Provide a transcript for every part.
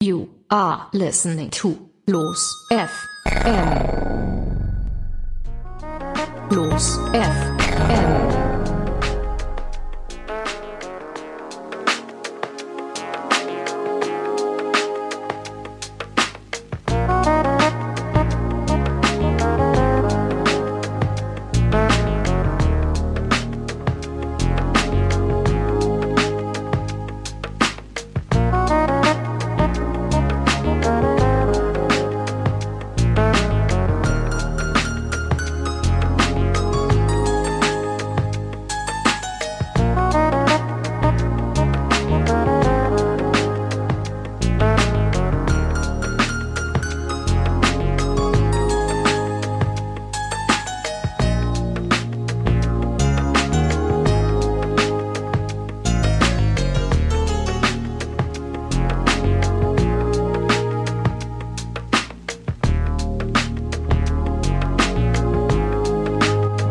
You are listening to Loose.FM. Loose.FM.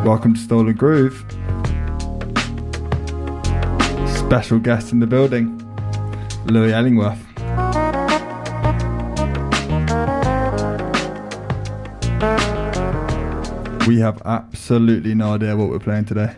Welcome to Stolen Groove. Special guest in the building, Louis Ellingworth. We have absolutely no idea what we're playing today.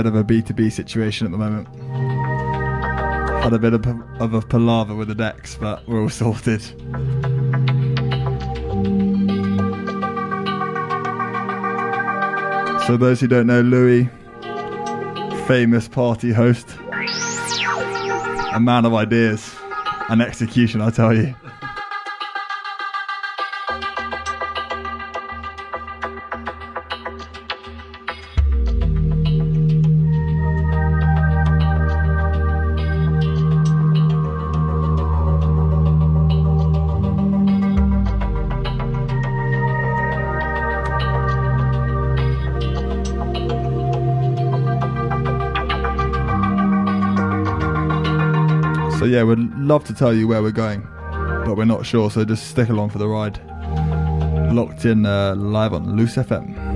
bit of a B2B situation at the moment. Had a bit of a palaver with the decks, but we're all sorted. So those who don't know, Louis, famous party host, a man of ideas and execution, I tell you. Yeah, we'd love to tell you where we're going, but we're not sure, so just stick along for the ride. Locked in live on Loose.FM.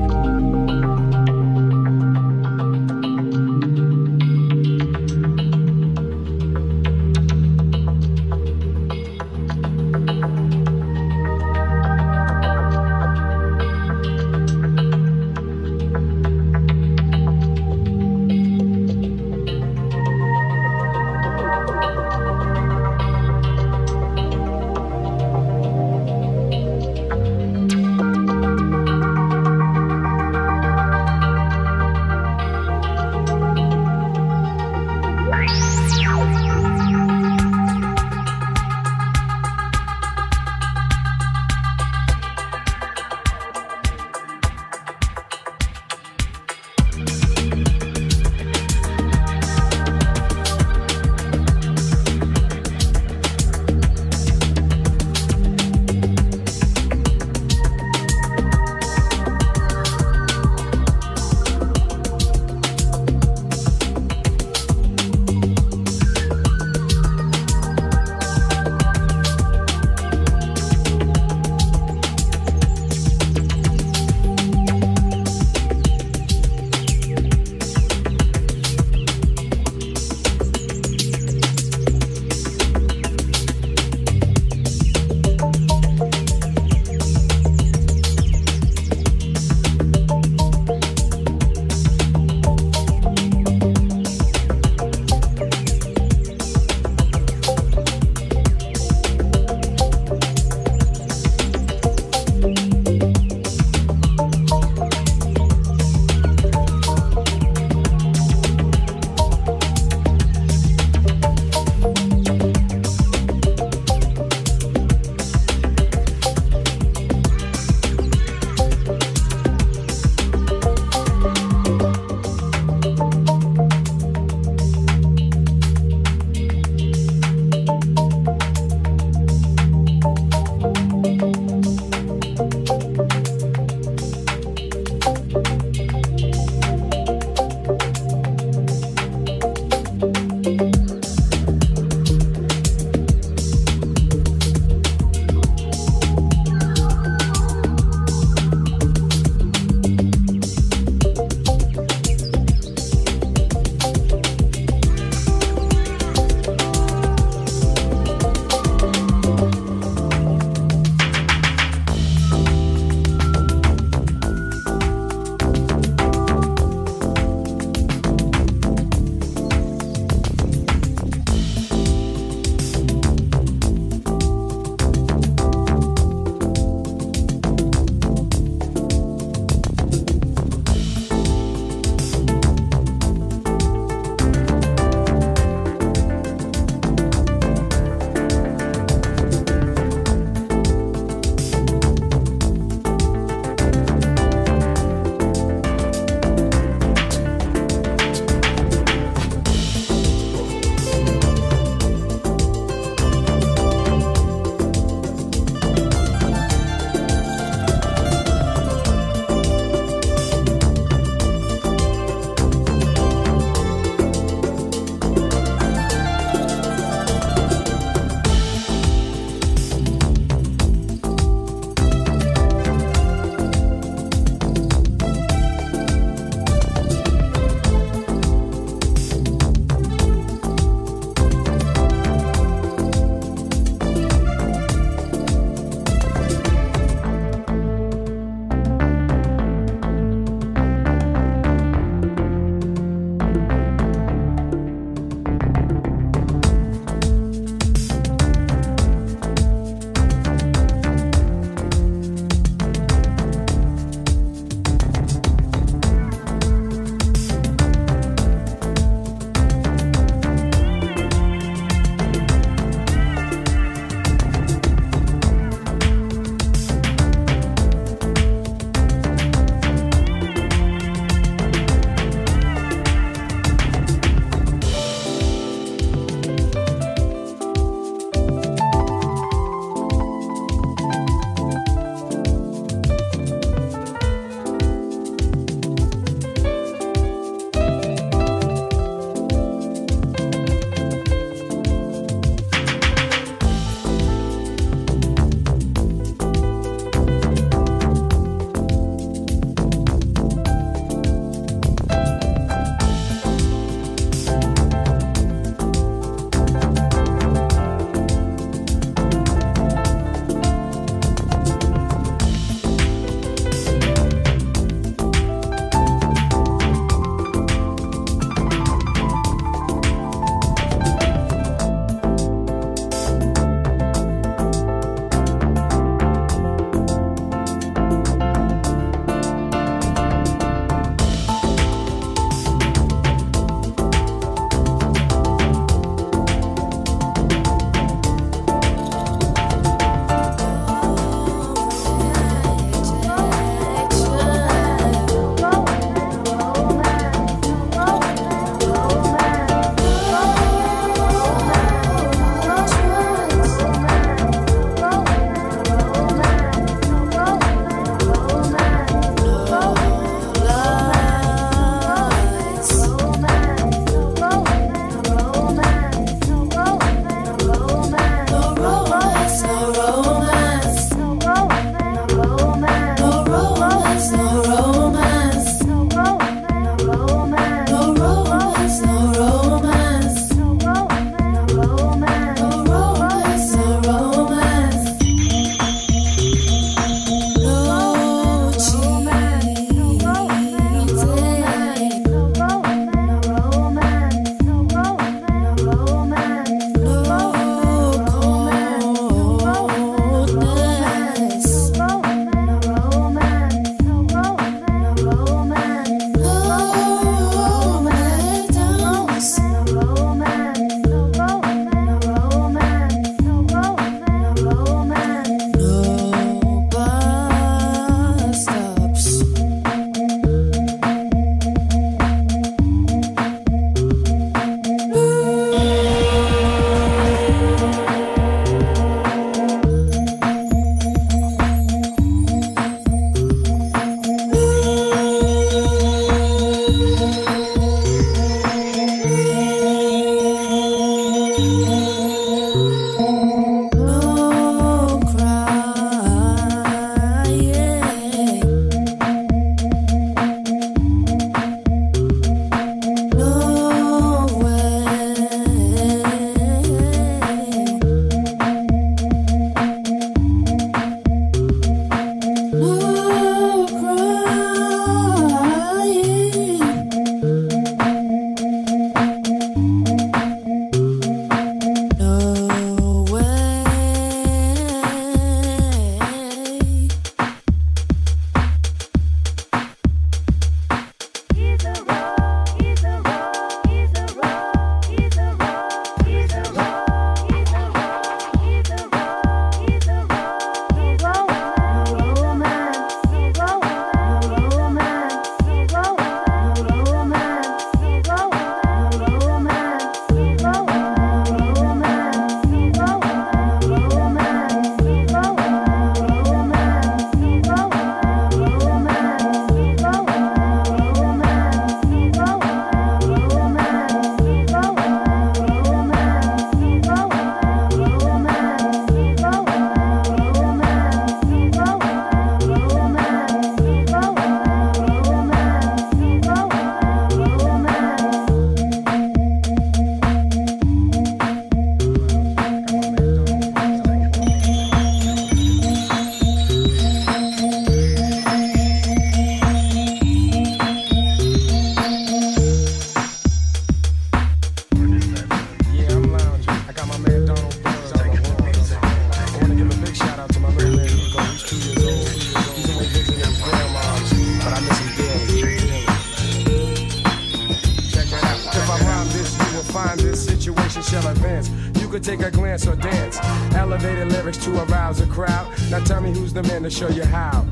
could take a glance or dance. Elevated lyrics to arouse a crowd. Now tell me who's the man to show you how.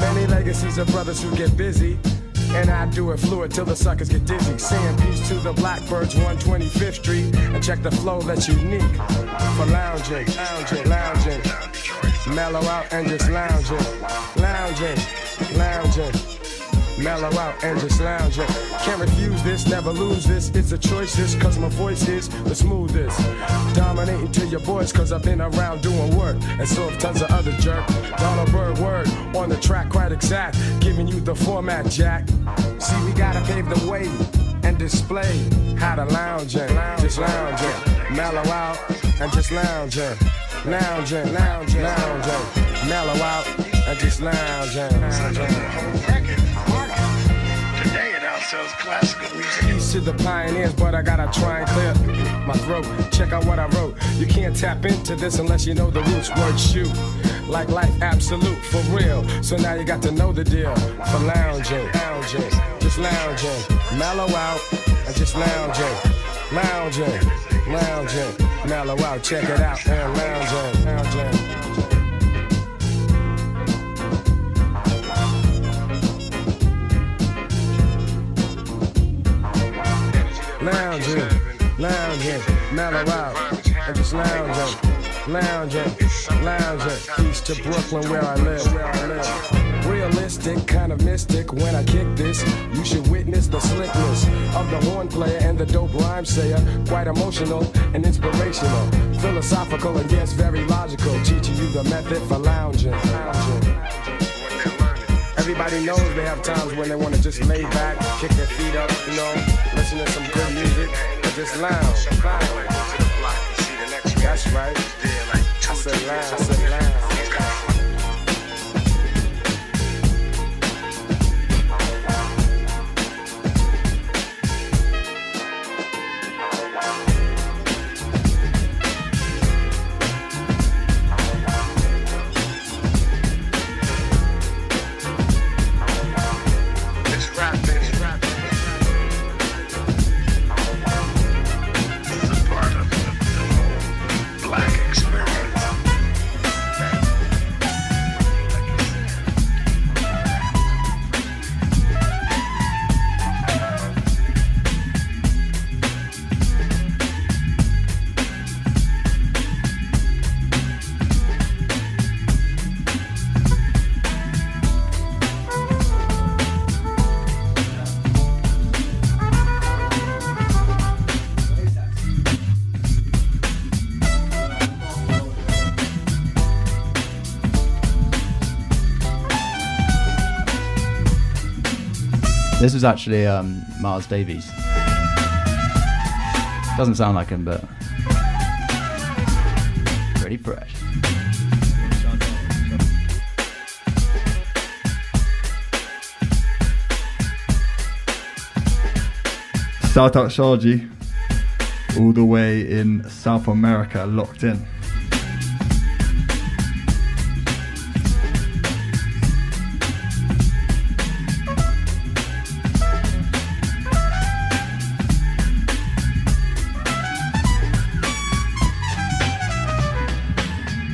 Many legacies of brothers who get busy, and I do it fluid till the suckers get dizzy. Saying peace to the Blackbirds, 125th Street, and check the flow that's unique. For lounging, lounging, lounging, mellow out and just lounging, lounging, lounging, mellow out and just lounging. Can't refuse this, never lose this. It's a choice this, cause my voice is the smoothest. Dominating to your boys, cause I've been around doing work, and so have tons of other jerk. Dollar bird word, on the track quite exact, giving you the format, Jack. See, we gotta pave the way and display how to lounge in, just lounging, mellow out and just lounging, lounging, lounging, lounging, mellow out and just lounging, lounging. Sells classical music. Peace to the pioneers, but I gotta try and clear my throat. Check out what I wrote. You can't tap into this unless you know the roots. Word shoot, like life absolute for real. So now you got to know the deal. For lounging, lounging, just lounging, mellow out and just lounging, lounging, lounging, mellow out. Check it out and lounging, lounging. Lounging, lounging, mellow out, and just lounging, lounging, lounging, east to Brooklyn where I live, where I live. Realistic, kind of mystic, when I kick this, you should witness the slickness of the horn player and the dope rhyme sayer, quite emotional and inspirational, philosophical and yes, very logical, teaching you the method for lounging, lounging. Everybody knows they have times when they want to just lay back, kick their feet up, you know, listen to some good music, but just lounge. That's right. I said lounge, I said lounge. This was actually Miles Davis. Doesn't sound like him, but pretty fresh. Shout out Sharjah, all the way in South America, locked in.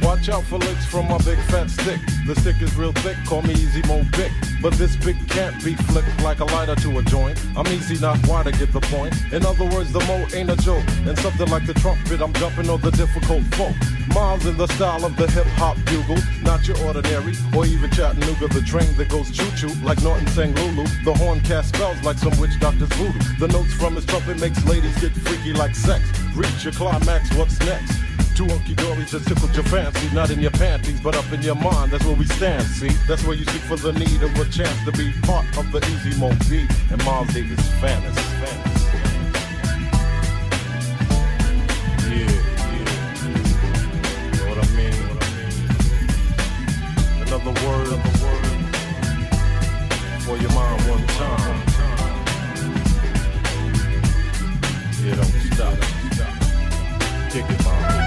Watch out for licks from my big fat stick. The stick is real thick, call me Easy Mo Bic. But this big can't be flicked like a lighter to a joint. I'm easy, not wide, to get the point. In other words, the mo ain't a joke. And something like the trumpet, I'm jumping on the difficult folk. Miles in the style of the hip-hop bugle, not your ordinary, or even Chattanooga, the train that goes choo-choo, like Norton sang Lulu. The horn casts spells like some witch doctor's voodoo. The notes from his trumpet makes ladies get freaky like sex. Reach your climax, what's next? Two hunky-dories that tickled your fancy, not in your panties, but up in your mind, that's where we stand, see? That's where you seek for the need of a chance to be part of the Easy Mo B and Miles Davis fantasy. Yeah, yeah. You know what I mean? Another word of the word for your mind one time. Yeah, don't stop. Kick it, Miles.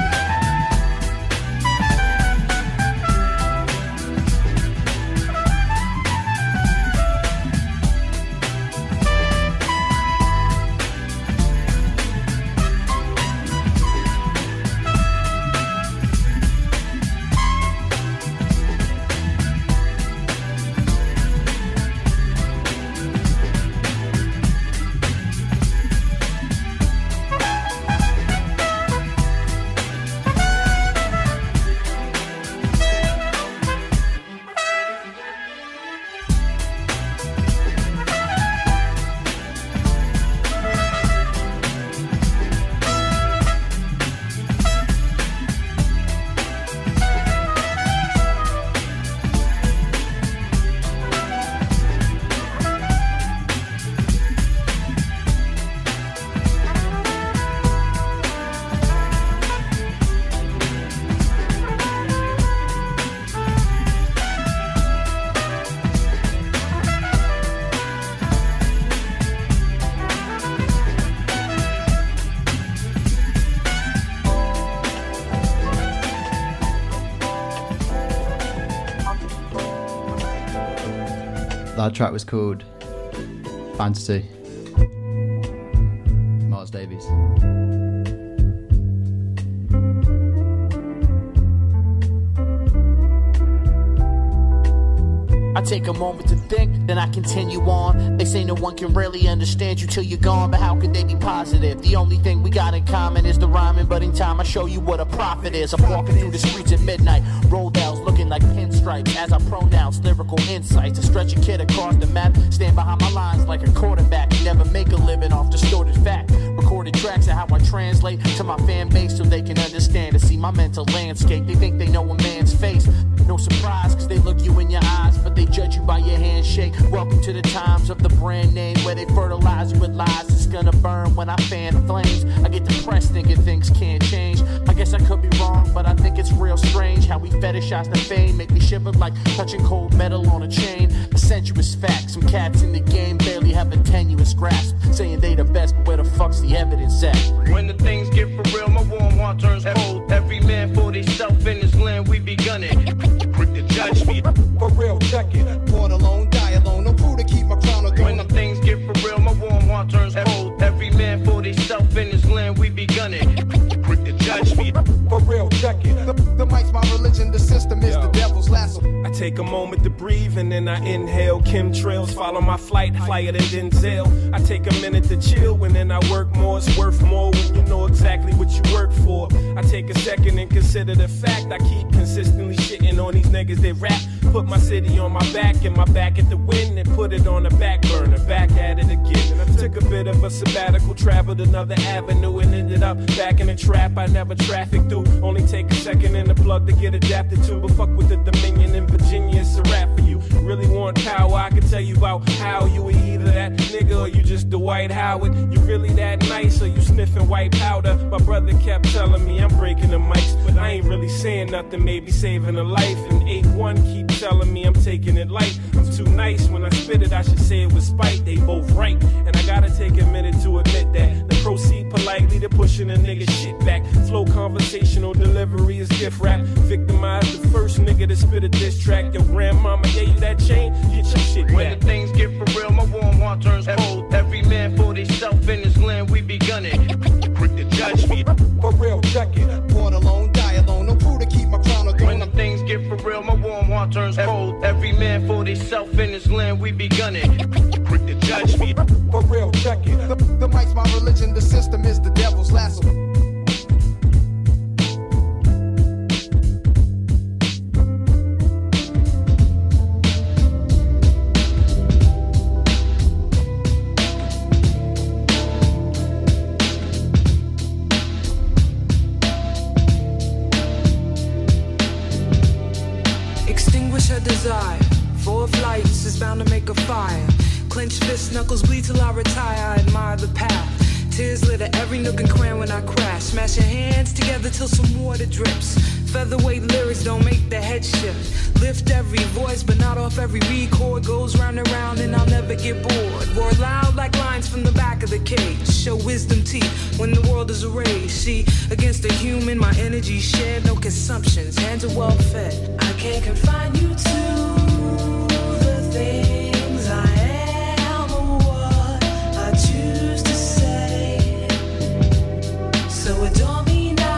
That track was called Fantasy. Miles Davis. I take a moment to think, then I continue on. They say no one can really understand you till you're gone, but how could they be positive? The only thing we got in common is the rhyming, but in time I show you what a prophet is. I'm walking through the streets at midnight, roll downs looking like pinstripes as I pronounce lyrical insights. I stretch a kid across the map, stand behind my lines like a quarterback. Never make a living off distorted fact. Recorded tracks and how I translate to my fan base so they can understand and see my mental landscape. They think they know a man's face. No surprise, cause they look you in your eyes, but they judge you by your handshake. Welcome to the times of the brand name, where they fertilize you with lies. It's gonna burn when I fan the flames. I get depressed thinking things can't change. I guess I could be wrong, but I think it's real strange how we fetishize the fame. Make me shiver like touching cold metal on a chain. A sensuous fact, some cats in the game barely have a tenuous grasp, saying they the best, but where the fuck's the evidence at? When the things get for real, my warm heart turns cold. Every man for theyself in this land, we begun it. To judge me. For real, check it. Born alone, die alone. No crew to keep my crown or throne. When the things get for real, my warm heart turns cold. Every man for theyself in this land, we begun it. To judge me. For real, check it. The mic's my religion, the system is the devil's lasso. I take a moment to breathe and then I inhale. Chemtrails follow my flight, flyer than Denzel. I take a minute to chill and then I work more. It's worth more when you know exactly what you work for. I take a second and consider the fact I keep consistently shitting on these niggas that rap. Put my city on my back and my back at the wind, and put it on the back burner, back at it again. I took a bit of a sabbatical, traveled another avenue and ended up back in the trap I never trafficked through. Only take a second and a plug to get adapted to. But fuck with the Dominion in Virginia, it's a rap for you. Really want power, I can tell you about how you were either that nigga or you just Dwight Howard. You really that nice or you sniffing white powder? My brother kept telling me I'm breaking the mics, but I ain't really saying nothing, maybe saving a life. And 8-1 keep telling me I'm taking it light. I'm too nice, when I spit it I should say it with spite. They both right, and I gotta take a minute to admit that. Then proceed politely to pushing a nigga shit back. Slow conversational delivery is gift rap. Victimize the first nigga that spit a diss track. Your grandmama gave you that chain, get your shit back. When the things get for real, my warm heart turns cold. Every man for theyself in this land, we begun it. Quick to judge me. For real, check it. Born alone, die alone. No crew to keep my crown or throne. When the things get for real, my warm heart turns cold. Every man for theyself in this land, we begun it. Quick to judge me. For real, check it. The mic's my religion, the system is the devil's lasso. Desire for flights is bound to make a fire. Clenched fists, knuckles bleed till I retire. I admire the path. Tears litter every nook and cranny when I crash. Smash your hands together till some water drips. Featherweight lyrics don't make the head shift. Lift every voice, but not off every record. Goes round and round, and I'll never get bored. Roar loud like lions from the back of the cage. Show wisdom teeth when the world is arrayed. See, against the human, my energy shared. No consumptions, hands are well fed. I can't confine you to the things I am or what I choose to say. So it don't mean now.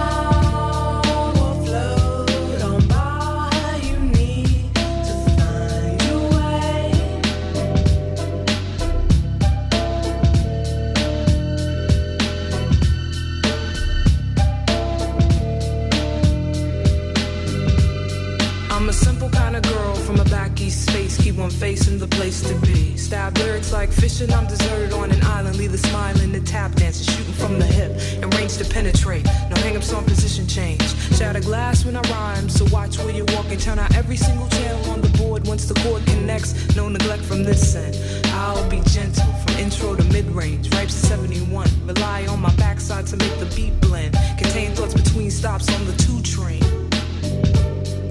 Space, keep on facing the place to be. Stab lyrics like fishing, I'm deserted on an island. Leave a smile in the tap dancing, shooting from the hip and range to penetrate. No hang-ups on position change. Shatter glass when I rhyme, so watch where you walk and turn out every single channel on the board. Once the chord connects, no neglect from this end. I'll be gentle from intro to mid-range, ripes to 71. Rely on my backside to make the beat blend. Contain thoughts between stops on the 2 train.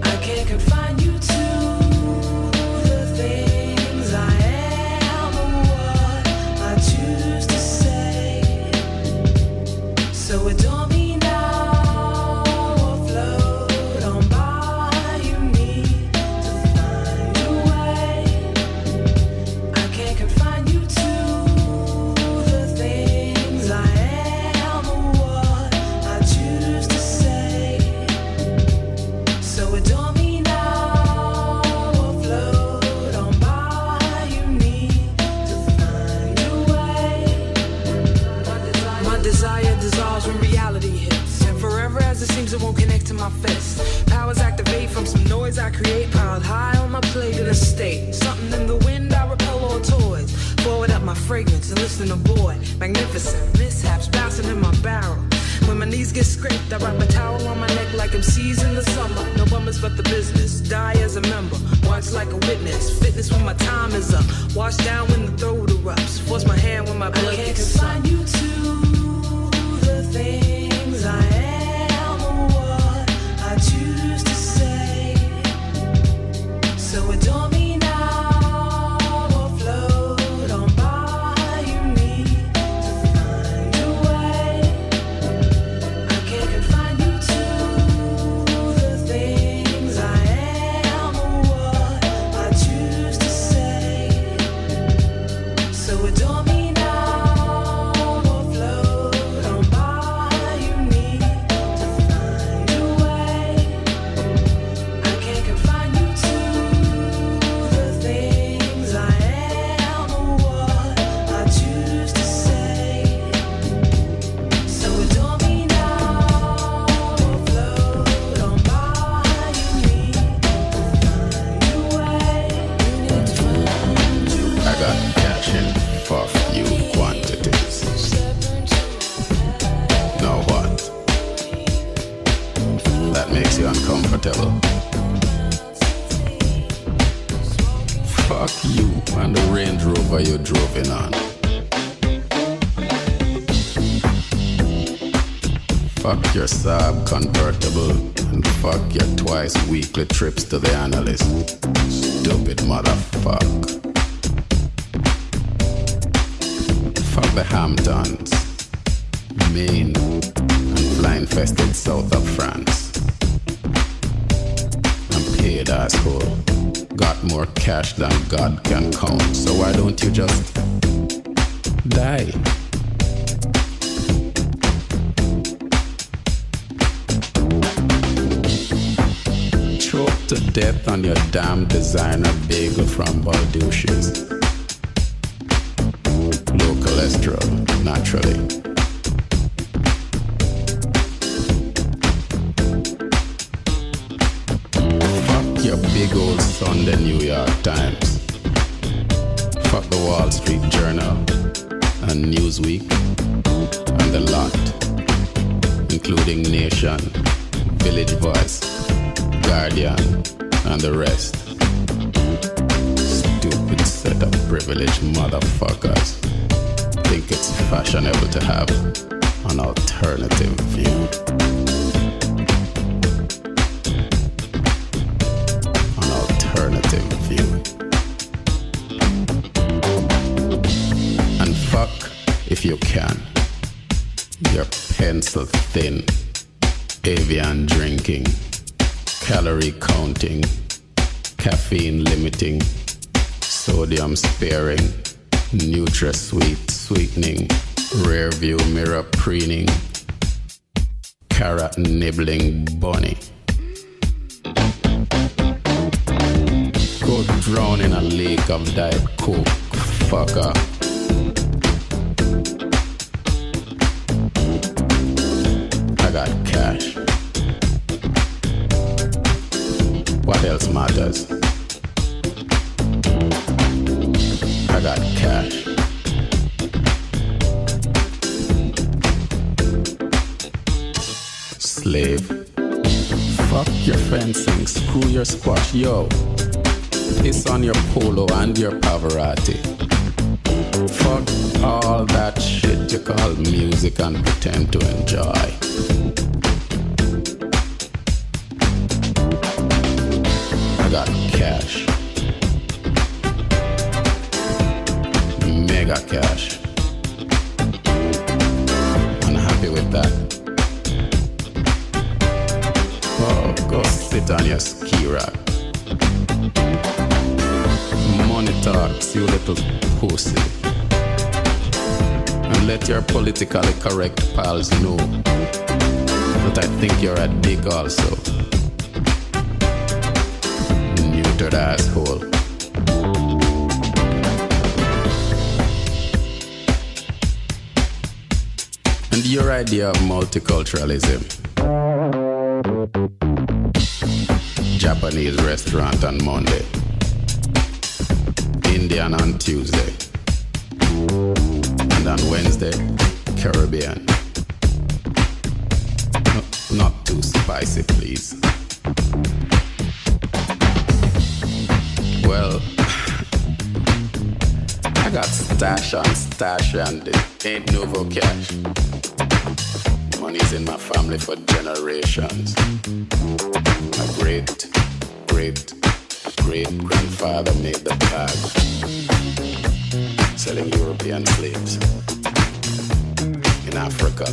I can't confine you to things I am or what I choose to say. So it don't mean now or float on by. You need to find a way. a state, something in the wind I repel all toys. Forward up my fragrance and listen to boy. Magnificent mishaps bouncing in my barrel. When my knees get scraped, I wrap a towel on my neck like MCs in the summer. No bummers but the business. Die as a member, watch like a witness. Fitness when my time is up. Wash down when the throat erupts. Force my hand when my blood gets up. I can't confine you to the things I am or what I choose to say. So adore me. Your Saab convertible and fuck your twice weekly trips to the analyst. Stupid motherfuck. Fuck the Hamptons, Maine, and blind-fested south of France. I'm paid, asshole. Got more cash than God can count. So why don't you just die? To death on your damn designer bagel from Baldouches. Low cholesterol, naturally. Fuck your big old Sunday New York Times. Fuck the Wall Street Journal and Newsweek and the lot, including Nation, Village Voice, Guardian, and the rest. Stupid set of privileged motherfuckers think it's fashionable to have an alternative view. An alternative view. And fuck if you can. Your pencil thin, avian drinking, calorie counting, caffeine limiting, sodium sparing, NutraSweet sweetening, rear view mirror preening, carrot nibbling bunny. Go drown in a lake of Diet Coke, fucker. I got cash. What else matters? I got cash. Slave. Fuck your fencing, screw your squash, yo. Piss on your polo and your Pavarotti. Fuck all that shit you call music and pretend to enjoy. Got cash. Mega cash. I'm happy with that. Oh, go sit on your ski rack. Money talks, you little pussy. And let your politically correct pals know that I think you're a dick also. Asshole. And your idea of multiculturalism, Japanese restaurant on Monday, Monday and on Tuesday. And on Wednesday, Caribbean. Not too spicy, please. Well, I got stash and it ain't nouveau cash. Money's in my family for generations. My great-great-great-grandfather made the tag, selling European slaves in Africa.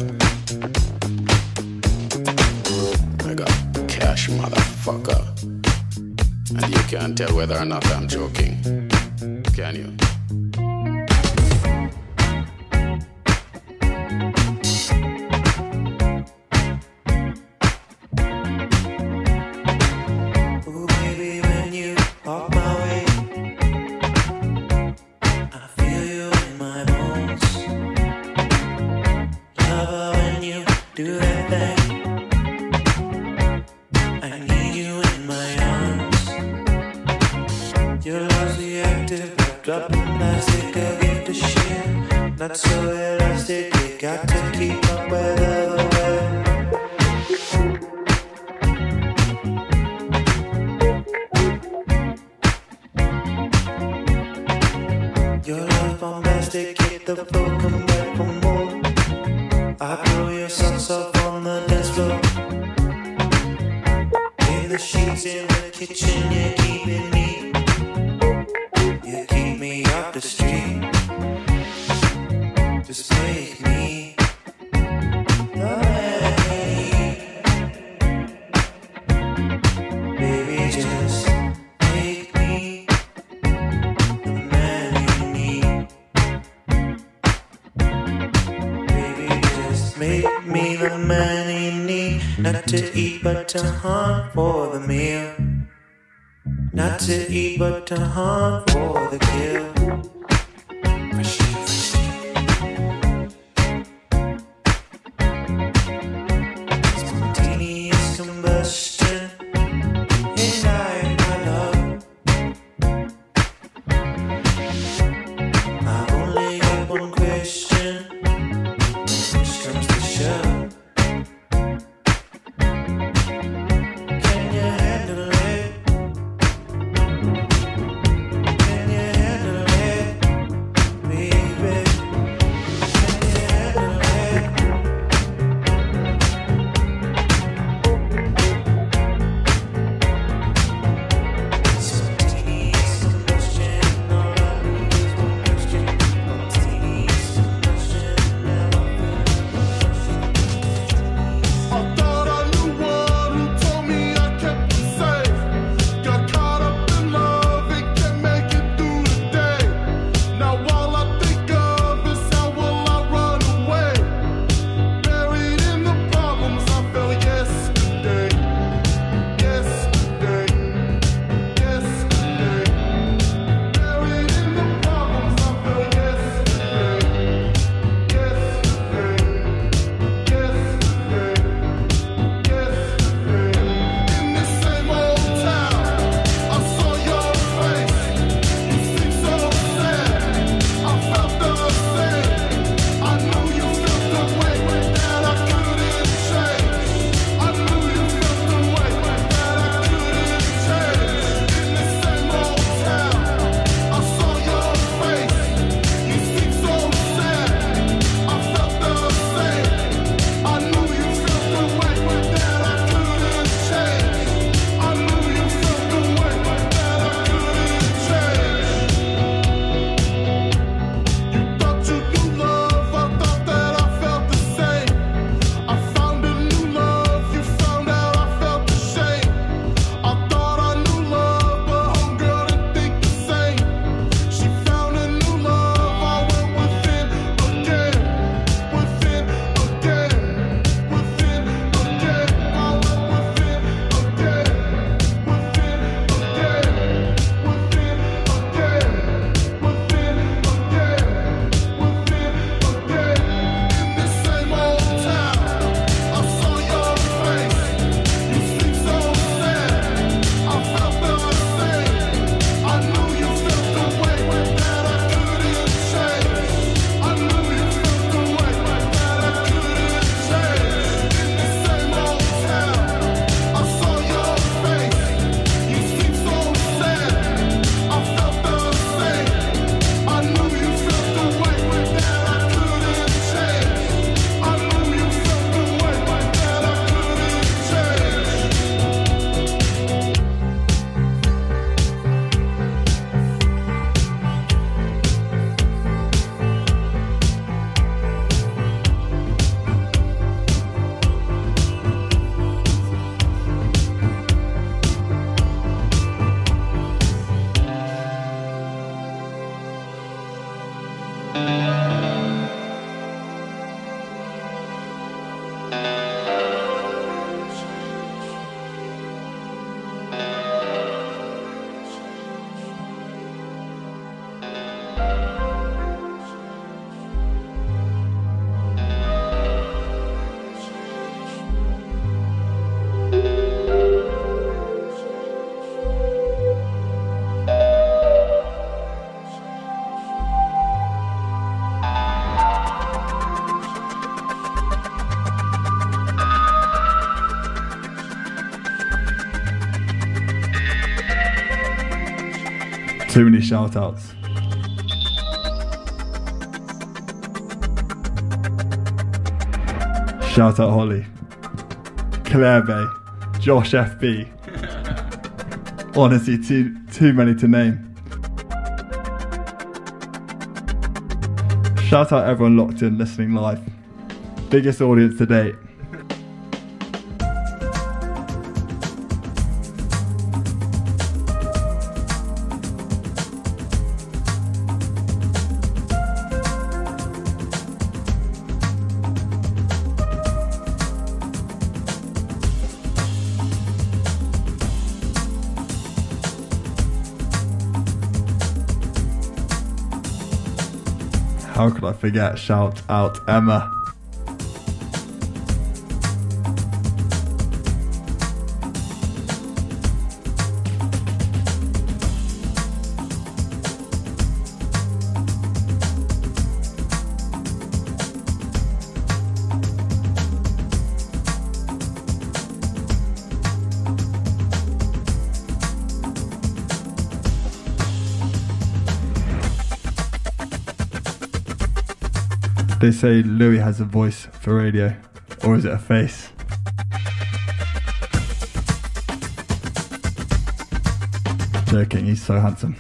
I got cash, motherfucker. And you can't tell whether or not I'm joking, can you? To hunt for the meal, not to eat but to hunt for the kill. Spontaneous combustion in my love. I only got one question, which comes to show. Can you handle it? Too many shout-outs. Shout out Holly, Claire Bay, Josh FB. Honestly, too many to name. Shout out everyone locked in, listening live. Biggest audience to date. How could I forget? Shout out Emma. They say Louis has a voice for radio, or is it a face? Joking, he's so handsome.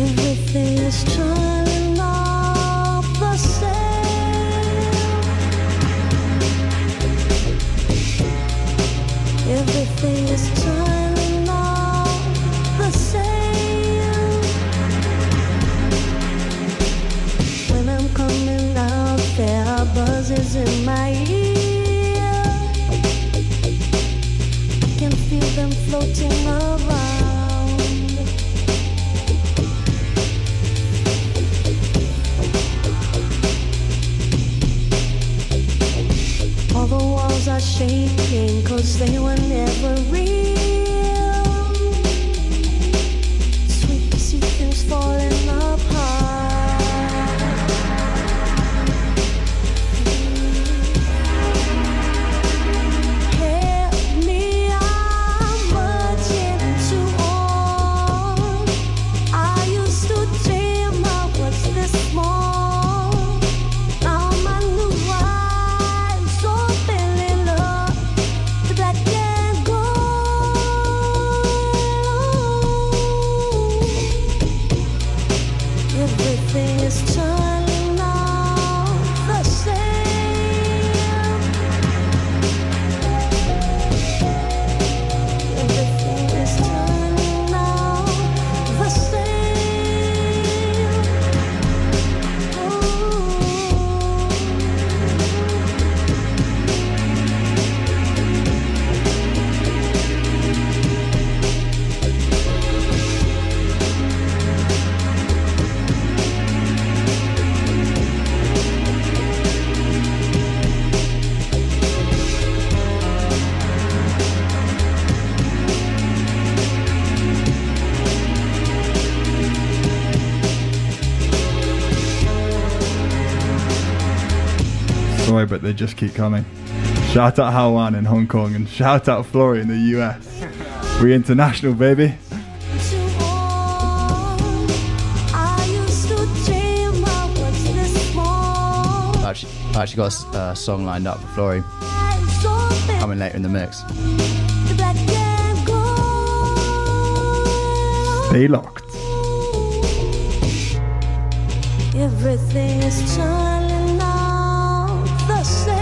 Everything story, but they just keep coming. Shout out Howlan in Hong Kong and shout out Flory in the US. We international, baby. I actually got a song lined up for Flory, coming later in the mix. Stay locked. Everything is turning out the same.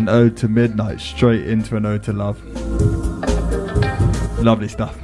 an ode to midnight straight into an ode to love. Lovely stuff.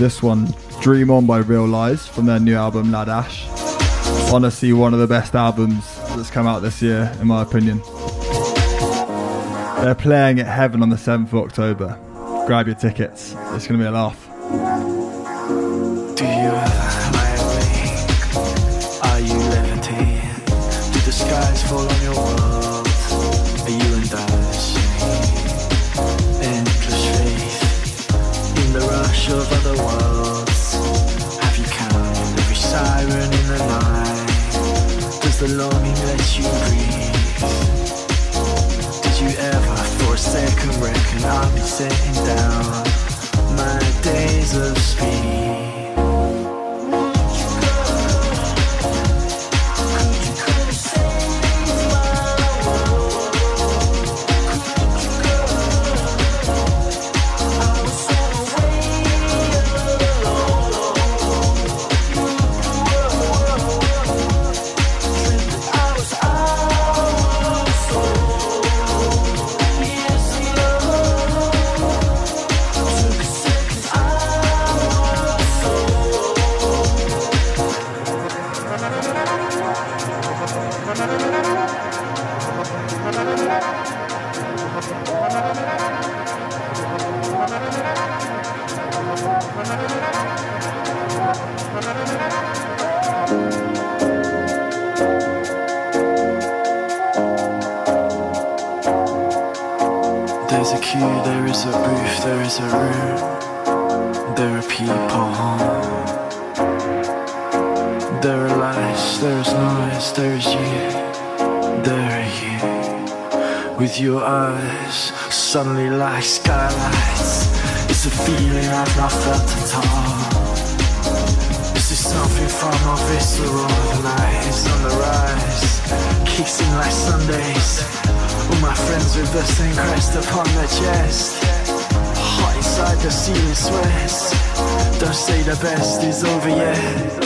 This one, Dream On by Real Lies from their new album Nadash. Honestly, one of the best albums that's come out this year, in my opinion. They're playing at Heaven on the 7th of October. Grab your tickets. It's going to be a laugh. Do you lie awake? Are you levitating? Do the skies fall on your world? Are you in Dada's endless faith in the rush of other worlds? Have you counted every siren in the night? Does the longing let you breathe? Did you ever for a second reckon I'll be sitting down my days of speed? Suddenly like skylights, it's a feeling I've not felt at all. This is something from my visceral. The night is on the rise, kicks in like Sundays. All my friends with the same crest upon their chest, hot inside the ceiling sweats. Don't say the best is over yet.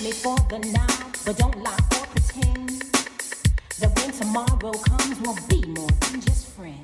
with me for the now, but don't lie or pretend that when tomorrow comes, we'll be more than just friends.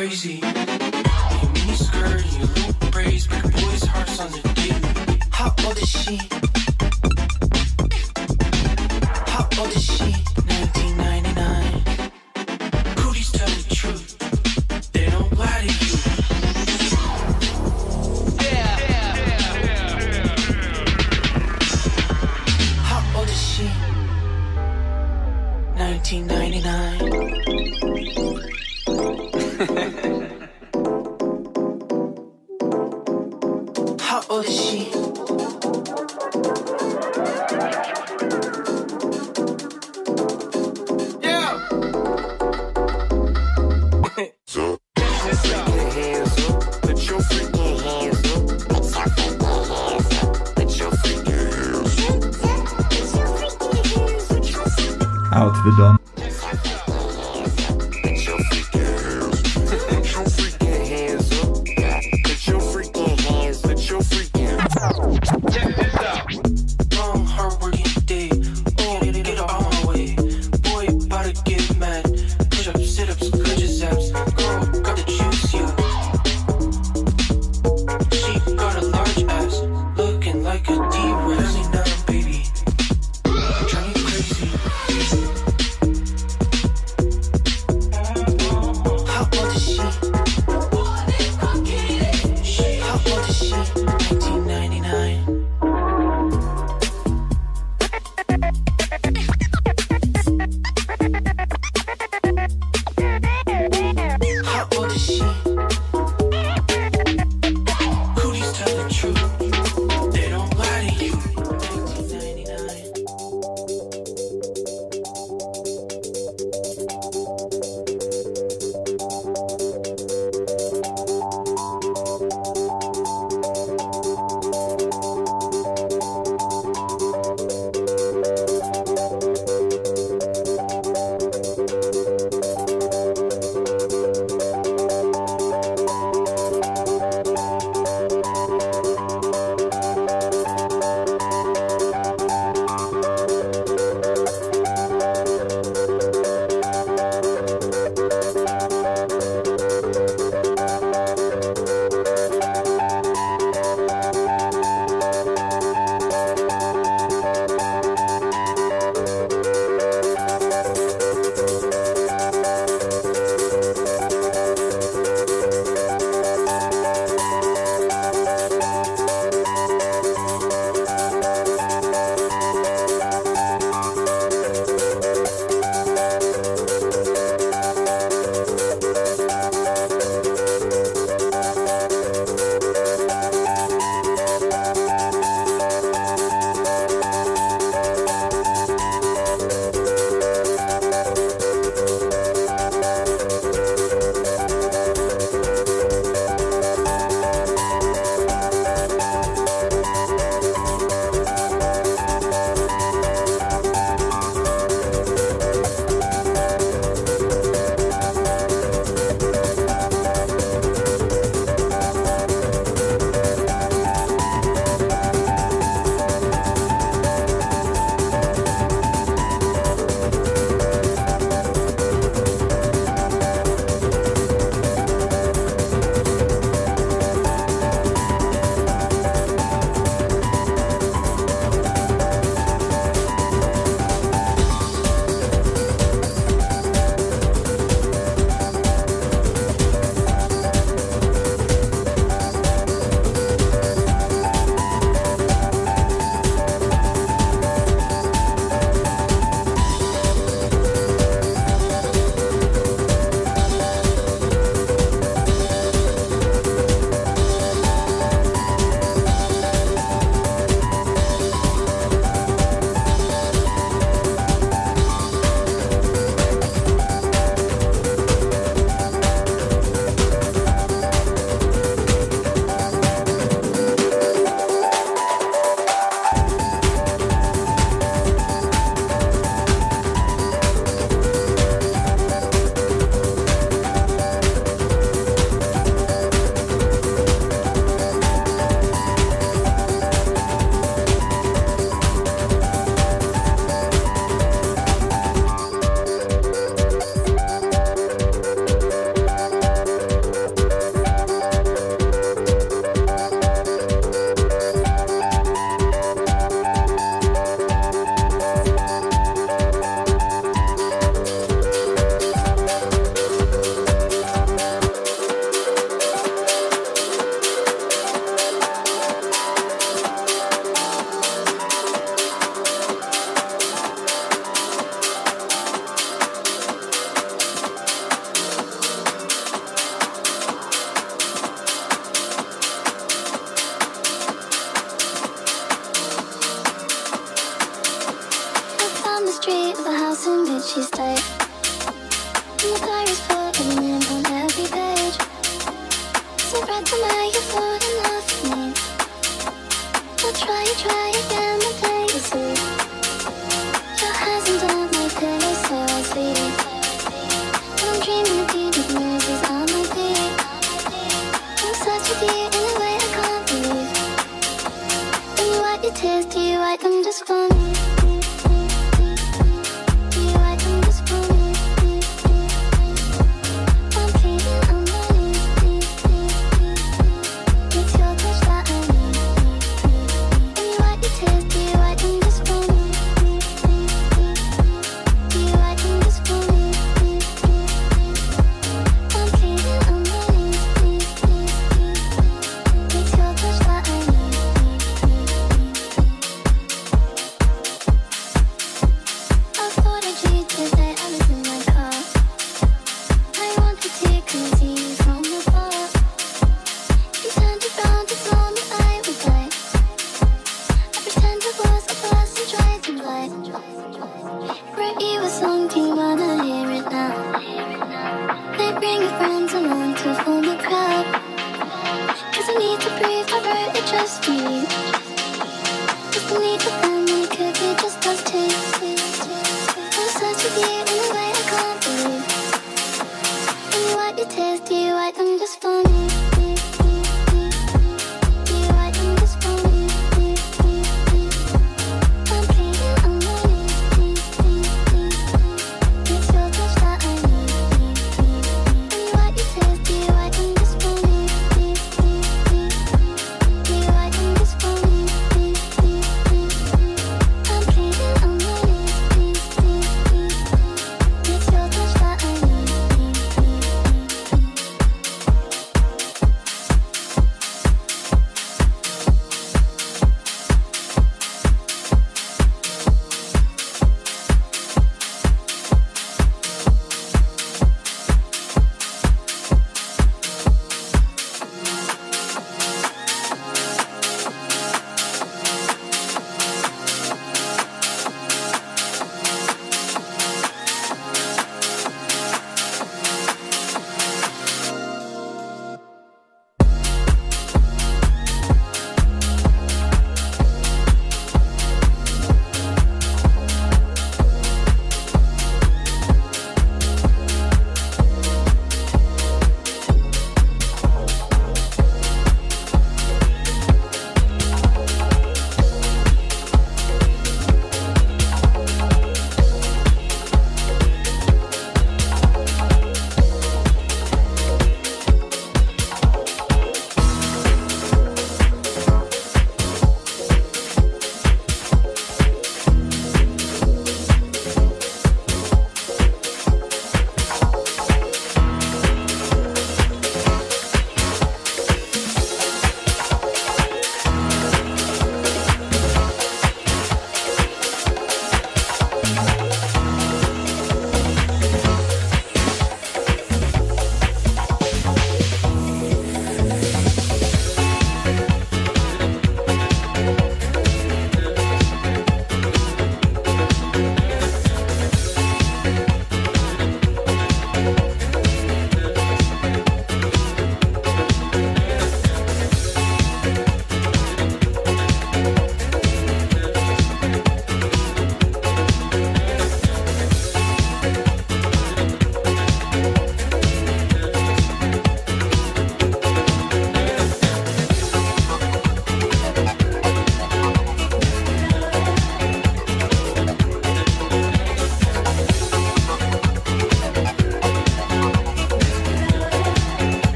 Crazy. how old is she? Out the dumb. she's tight. And the pirates pouring in on every page. So right to my, you're falling off me. I'll try again, but then you see your eyes and dark, my pillow so I sleep. But I'm dreaming of you with noises on my feet. I'm such with you in a way I can't believe. When you wipe your tears, do you wipe them just for me? I'm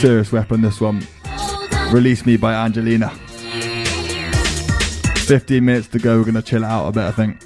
serious weapon, this one. Release Me by Angelina. 15 minutes to go, we're going to chill out a bit, I think.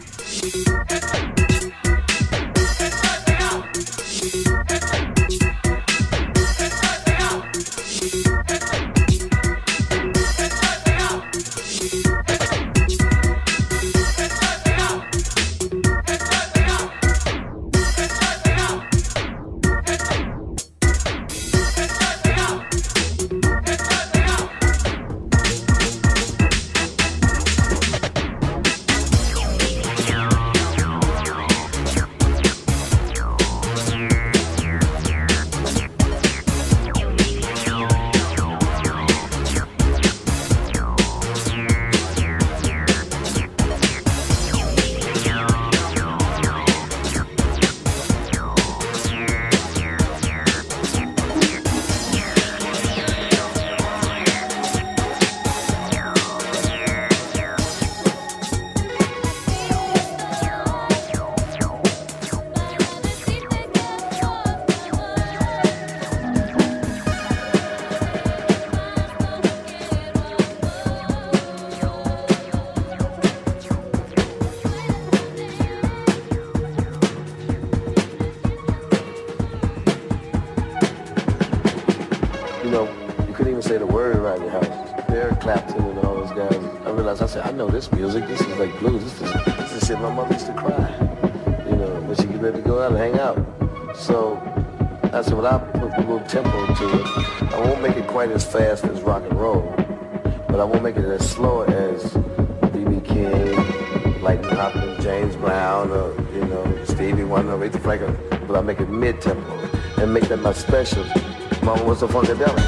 As fast as rock and roll, but I won't make it as slow as B.B. King, Lightnin' Hopkins, James Brown, or Stevie Wonder, or Franklin. But I'll make it mid-tempo and make that my special. Mama was a funkadelic.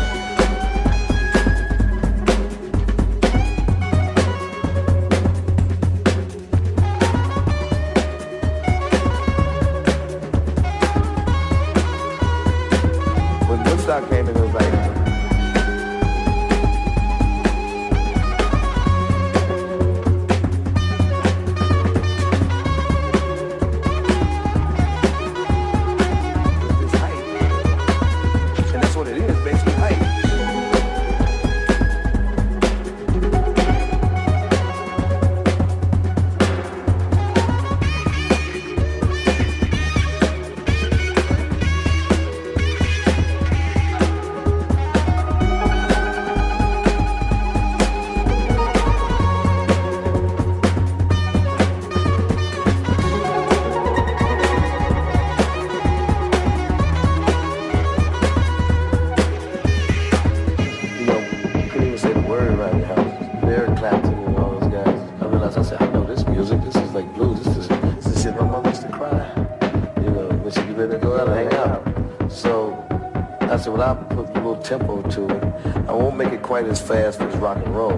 As fast as rock and roll,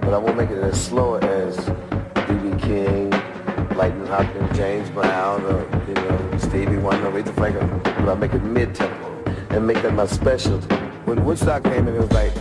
but I won't make it as slow as B.B. King, Lightnin' Hopkins, James Brown, or Stevie Wonder, or Franklin. But I'll make it mid-tempo and make that my specialty. When Woodstock came in, it was like.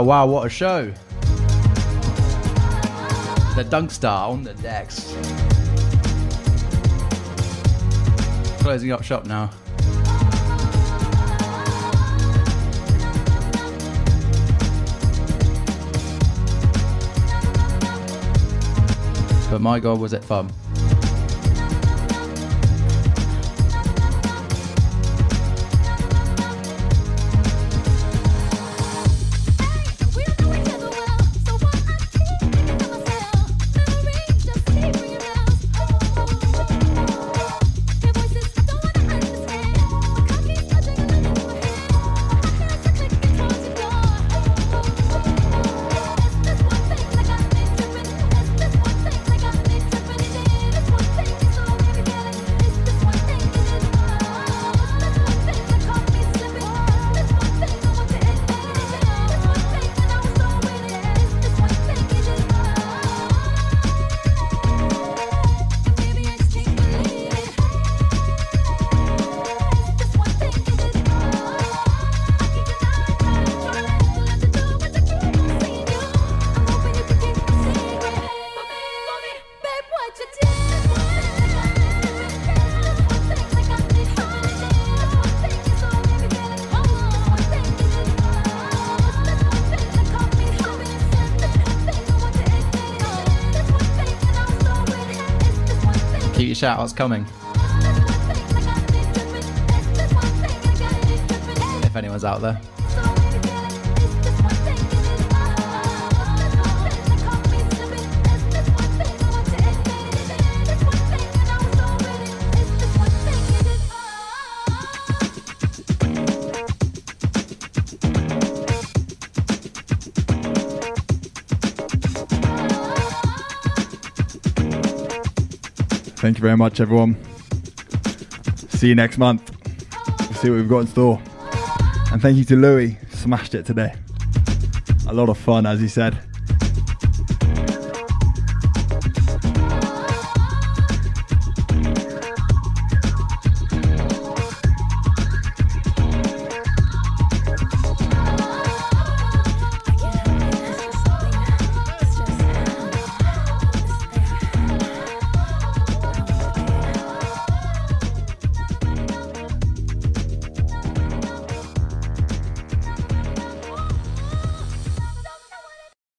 Wow, what a show. The Dunkstar on the decks. Closing up shop now. But my God, was it fun. Shout outs coming. If anyone's out there. Thank you very much, everyone. See you next month. We'll see what we've got in store. And thank you to Louis. Smashed it today. A lot of fun, as he said.